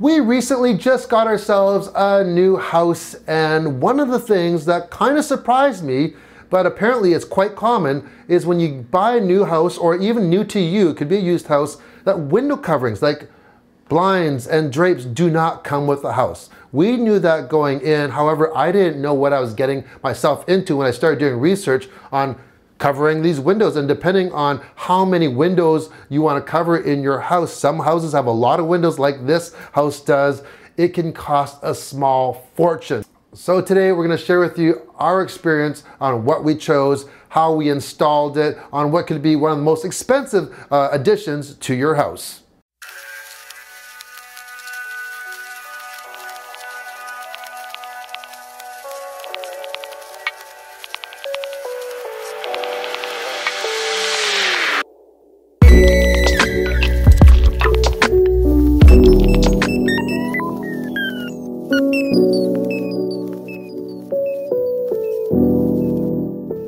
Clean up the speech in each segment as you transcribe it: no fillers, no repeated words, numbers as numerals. We recently just got ourselves a new house, and one of the things that kind of surprised me, but apparently it's quite common, is when you buy a new house, or even new to you, it could be a used house, that window coverings like blinds and drapes do not come with the house. We knew that going in. However, I didn't know what I was getting myself into when I started doing research on covering these windows. And depending on how many windows you want to cover in your house, some houses have a lot of windows like this house does. It can cost a small fortune. So today we're going to share with you our experience on what we chose, how we installed it, on what could be one of the most expensive additions to your house.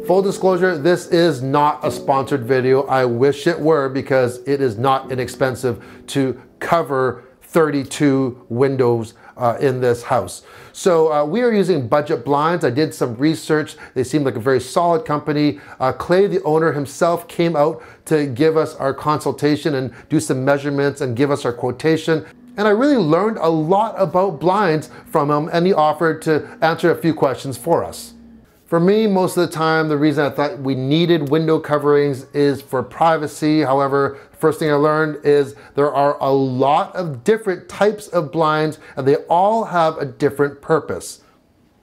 Full disclosure, this is not a sponsored video. I wish it were, because it is not inexpensive to cover 32 windows in this house. So we are using Budget Blinds. I did some research. They seem like a very solid company. Clay, the owner himself, came out to give us our consultation and do some measurements and give us our quotation. And I really learned a lot about blinds from him, and he offered to answer a few questions for us. For me, most of the time, the reason I thought we needed window coverings is for privacy. However, the first thing I learned is there are a lot of different types of blinds, and they all have a different purpose,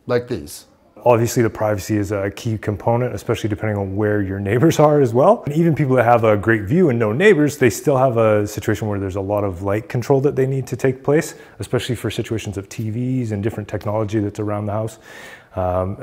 like these. Obviously, the privacy is a key component, especially depending on where your neighbors are as well. And even people that have a great view and no neighbors, they still have a situation where there's a lot of light control that they need to take place, especially for situations of TVs and different technology that's around the house,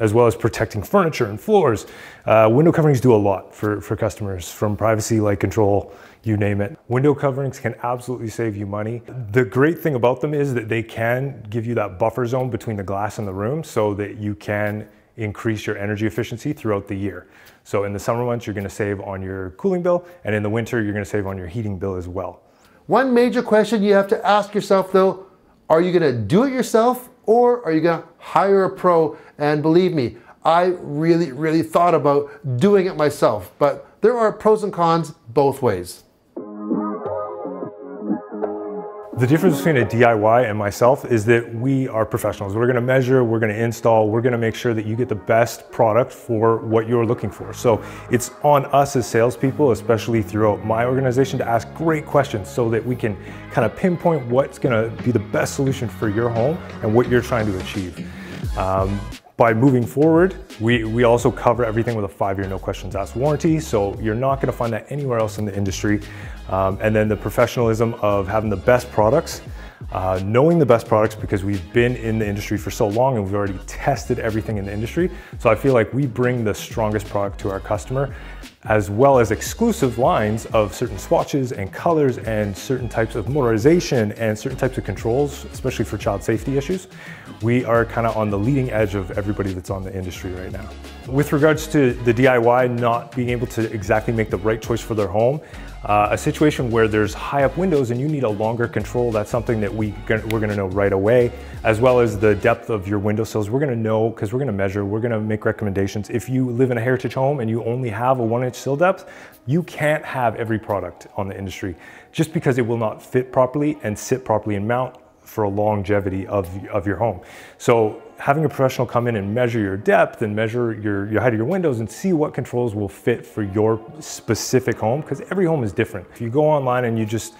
as well as protecting furniture and floors. Window coverings do a lot for customers, from privacy, light control, you name it. Window coverings can absolutely save you money. The great thing about them is that they can give you that buffer zone between the glass and the room, so that you can increase your energy efficiency throughout the year. So in the summer months, you're gonna save on your cooling bill, and in the winter, you're gonna save on your heating bill as well. One major question you have to ask yourself though, are you gonna do it yourself, or are you gonna hire a pro? And believe me, I really thought about doing it myself, but there are pros and cons both ways. The difference between a DIY and myself is that we are professionals. We're gonna measure, we're gonna install, we're gonna make sure that you get the best product for what you're looking for. So it's on us as salespeople, especially throughout my organization, to ask great questions so that we can kind of pinpoint what's gonna be the best solution for your home and what you're trying to achieve. By moving forward, we also cover everything with a 5-year no questions asked warranty, so you're not gonna find that anywhere else in the industry. And then the professionalism of having the best products, knowing the best products, because we've been in the industry for so long and we've already tested everything in the industry. So I feel like we bring the strongest product to our customer, as well as exclusive lines of certain swatches and colors and certain types of motorization and certain types of controls, especially for child safety issues. We are kind of on the leading edge of everybody that's on the industry right now. With regards to the DIY not being able to exactly make the right choice for their home, a situation where there's high up windows and you need a longer control, that's something that we're gonna know right away, as well as the depth of your windowsills. We're gonna know, because we're gonna measure, we're gonna make recommendations. If you live in a heritage home and you only have a 1-inch sill depth, you can't have every product on the industry, just because it will not fit properly and sit properly and mount for a longevity of your home. So having a professional come in and measure your depth and measure your height of your windows and see what controls will fit for your specific home, because every home is different. If you go online and you just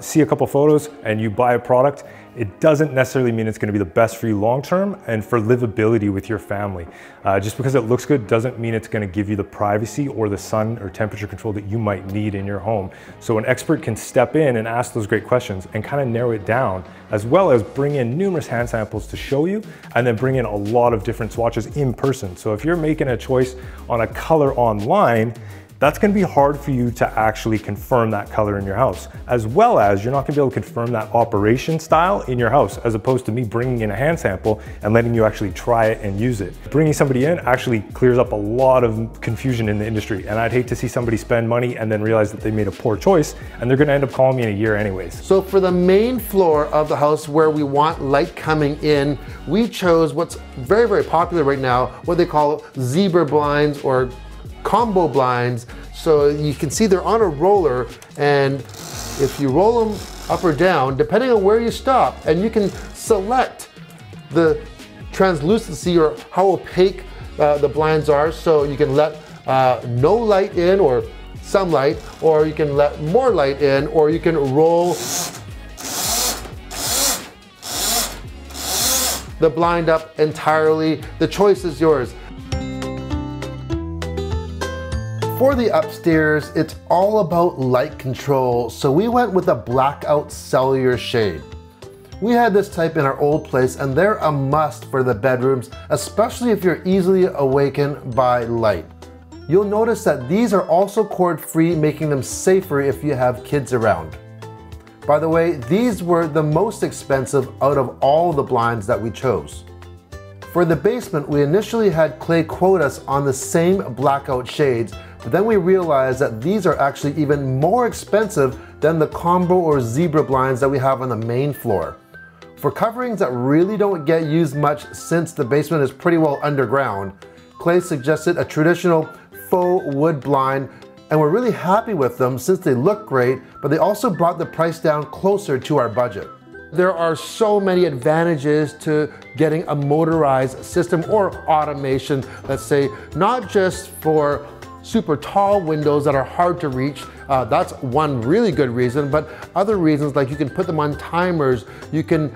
see a couple photos and you buy a product, it doesn't necessarily mean it's gonna be the best for you long-term and for livability with your family. Just because it looks good doesn't mean it's gonna give you the privacy or the sun or temperature control that you might need in your home. So an expert can step in and ask those great questions and kind of narrow it down, as well as bring in numerous hand samples to show you, and then bring in a lot of different swatches in person. So if you're making a choice on a color online, that's gonna be hard for you to actually confirm that color in your house, as well as you're not gonna be able to confirm that operation style in your house, as opposed to me bringing in a hand sample and letting you actually try it and use it. Bringing somebody in actually clears up a lot of confusion in the industry, and I'd hate to see somebody spend money and then realize that they made a poor choice and they're gonna end up calling me in a year anyways. So for the main floor of the house where we want light coming in, we chose what's very, very popular right now, what they call zebra blinds or combo blinds. So you can see they're on a roller, and if you roll them up or down, depending on where you stop, and you can select the translucency or how opaque the blinds are. So you can let no light in or some light, or you can let more light in, or you can roll the blind up entirely. The choice is yours. For the upstairs, it's all about light control, so we went with a blackout cellular shade. We had this type in our old place, and they're a must for the bedrooms, especially if you're easily awakened by light. You'll notice that these are also cord-free, making them safer if you have kids around. By the way, these were the most expensive out of all the blinds that we chose. For the basement, we initially had Clay quote us on the same blackout shades, but then we realized that these are actually even more expensive than the combo or zebra blinds that we have on the main floor. For coverings that really don't get used much since the basement is pretty well underground, Clay suggested a traditional faux wood blind, and we're really happy with them since they look great, but they also brought the price down closer to our budget. There are so many advantages to getting a motorized system or automation, let's say, not just for super tall windows that are hard to reach. That's one really good reason, but other reasons, like you can put them on timers, you can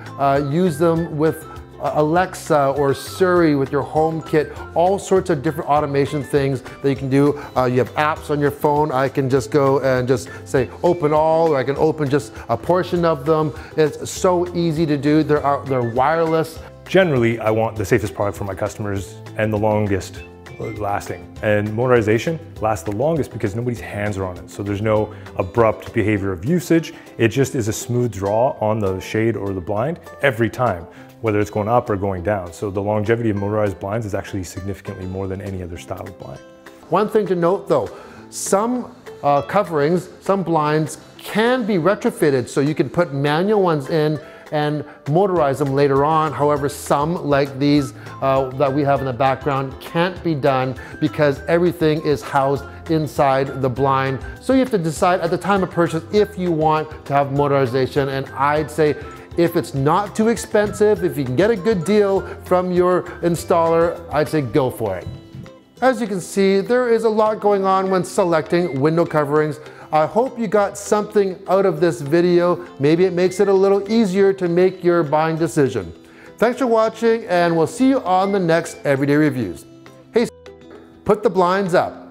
use them with Alexa or Siri with your HomeKit, all sorts of different automation things that you can do. You have apps on your phone. I can just go and just say open all, or I can open just a portion of them. It's so easy to do. They're wireless. Generally, I want the safest product for my customers and the longest lasting, and motorization lasts the longest because nobody's hands are on it, so there's no abrupt behavior of usage. It just is a smooth draw on the shade or the blind every time, whether it's going up or going down. So the longevity of motorized blinds is actually significantly more than any other style of blind. One thing to note though, some coverings, some blinds can be retrofitted, so you can put manual ones in and motorize them later on. However, some like these that we have in the background can't be done because everything is housed inside the blind. So you have to decide at the time of purchase if you want to have motorization, and I'd say if it's not too expensive, if you can get a good deal from your installer, I'd say go for it. As you can see, there is a lot going on when selecting window coverings. I hope you got something out of this video. Maybe it makes it a little easier to make your buying decision. Thanks for watching, and we'll see you on the next Everyday Reviews. Hey, put the blinds up.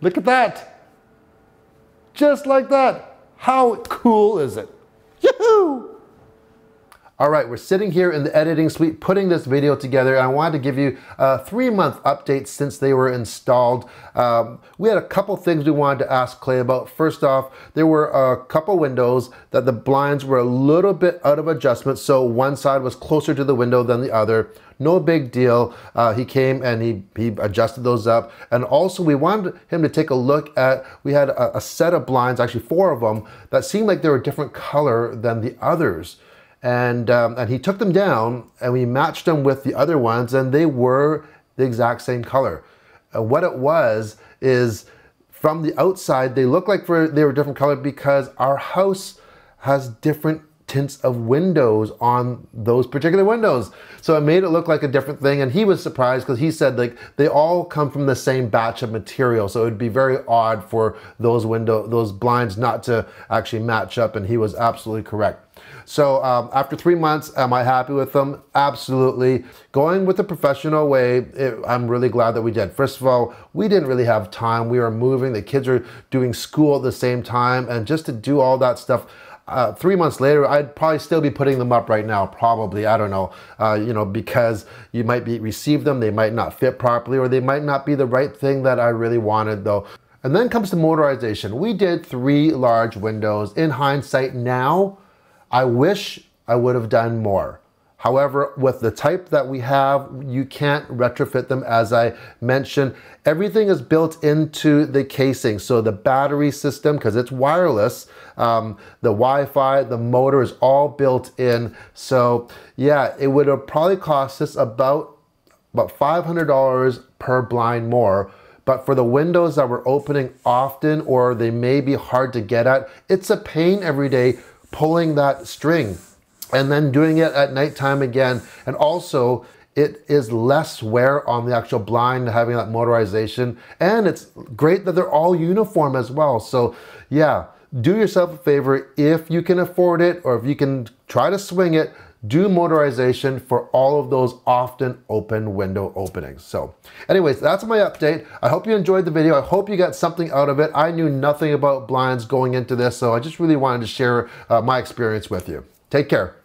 Look at that. Just like that. How cool is it? Yahoo! All right, we're sitting here in the editing suite putting this video together, and I wanted to give you a 3-month update since they were installed. We had a couple things we wanted to ask Clay about. First off, there were a couple windows that the blinds were a little bit out of adjustment, so one side was closer to the window than the other. No big deal. He came and he adjusted those up. And also we wanted him to take a look at, we had a set of blinds, actually 4 of them, that seemed like they were a different color than the others. And he took them down, and we matched them with the other ones, and they were the exact same color. And what it was is, from the outside, they looked like they were different color because our house has different tints of windows on those particular windows. So it made it look like a different thing, and he was surprised because he said like they all come from the same batch of material, so it would be very odd for those blinds not to actually match up, and he was absolutely correct. So after 3 months, am I happy with them? Absolutely. Going with the professional way, I'm really glad that we did. First of all, we didn't really have time. We were moving, the kids were doing school at the same time, and just to do all that stuff, 3 months later, I'd probably still be putting them up right now, probably, I don't know, you know, because you might receive them, they might not fit properly, or they might not be the right thing that I really wanted though. And then comes the motorization. We did 3 large windows. In hindsight now, I wish I would have done more. However, with the type that we have, you can't retrofit them. As I mentioned, everything is built into the casing. So the battery system, because it's wireless, the Wi-Fi, the motor is all built in. So yeah, it would have probably cost us about $500 per blind more. But for the windows that we're opening often, or they may be hard to get at, it's a pain every day pulling that string and then doing it at nighttime again. And also, it is less wear on the actual blind having that motorization. And it's great that they're all uniform as well. So yeah, do yourself a favor. If you can afford it, or if you can try to swing it, do motorization for all of those often open window openings. So anyways, that's my update. I hope you enjoyed the video. I hope you got something out of it. I knew nothing about blinds going into this, so I just really wanted to share my experience with you. Take care.